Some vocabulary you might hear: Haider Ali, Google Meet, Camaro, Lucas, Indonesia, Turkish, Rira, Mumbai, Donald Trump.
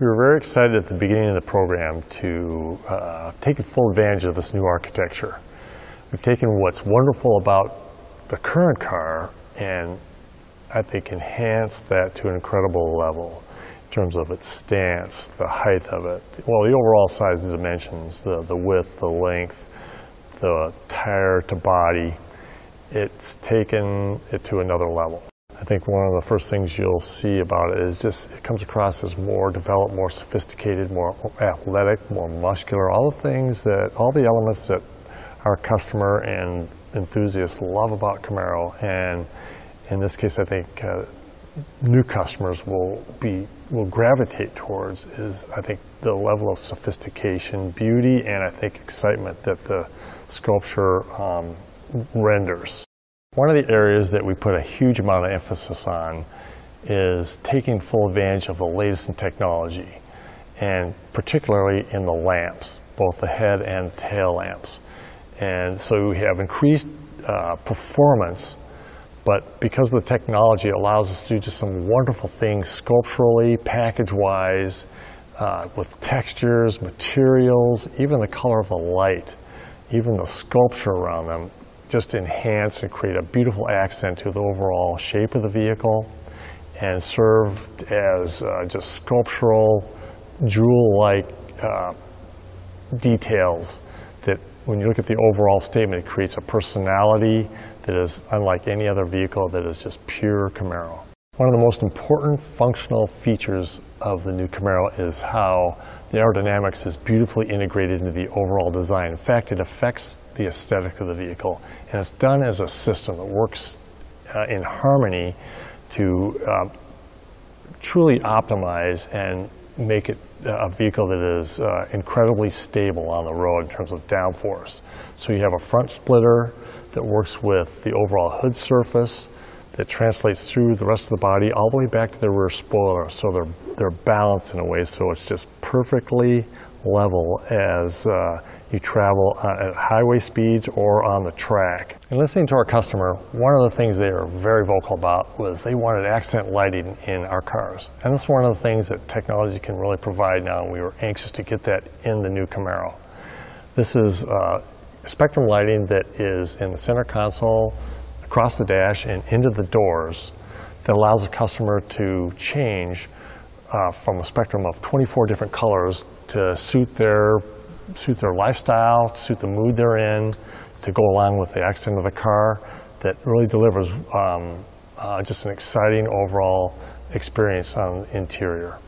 We were very excited at the beginning of the program to take full advantage of this new architecture. We've taken what's wonderful about the current car and I think enhanced that to an incredible level in terms of its stance, the height of it, well, the overall size, the dimensions, the width, the length, the tire to body. It's taken it to another level. I think one of the first things you'll see about it is just it comes across as more developed, more sophisticated, more athletic, more muscular, all the elements that our customer and enthusiasts love about Camaro. And in this case, I think new customers will gravitate towards is, I think, the level of sophistication, beauty, and I think excitement that the sculpture renders. One of the areas that we put a huge amount of emphasis on is taking full advantage of the latest in technology, and particularly in the lamps, both the head and the tail lamps. And so we have increased performance, but because of the technology, it allows us to do just some wonderful things sculpturally, package-wise, with textures, materials, even the color of the light, even the sculpture around them, just enhance and create a beautiful accent to the overall shape of the vehicle and served as just sculptural, jewel-like details that when you look at the overall statement, it creates a personality that is unlike any other vehicle that is just pure Camaro. One of the most important functional features of the new Camaro is how the aerodynamics is beautifully integrated into the overall design. In fact, it affects the aesthetic of the vehicle, and it's done as a system that works in harmony to truly optimize and make it a vehicle that is incredibly stable on the road in terms of downforce. So you have a front splitter that works with the overall hood surface that translates through the rest of the body all the way back to the rear spoiler, so they're balanced in a way so it's just perfectly level as you travel at highway speeds or on the track. And listening to our customer, one of the things they were very vocal about was they wanted accent lighting in our cars. And that's one of the things that technology can really provide now, and we were anxious to get that in the new Camaro. This is spectrum lighting that is in the center console, across the dash, and into the doors that allows the customer to change from a spectrum of 24 different colors to suit their lifestyle, suit the mood they're in, to go along with the accent of the car, that really delivers just an exciting overall experience on the interior.